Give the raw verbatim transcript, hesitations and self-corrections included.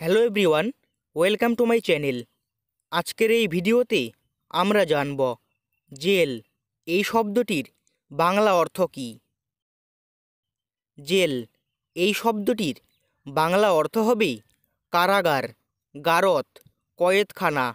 Hello everyone, welcome to my channel. আজকের এই ভিডিওতে আমরা জানব জেল এই শব্দটির বাংলা অর্থ কী। জেল এই শব্দটির বাংলা অর্থ হবে কারাগার, গারদ, কয়েদখানা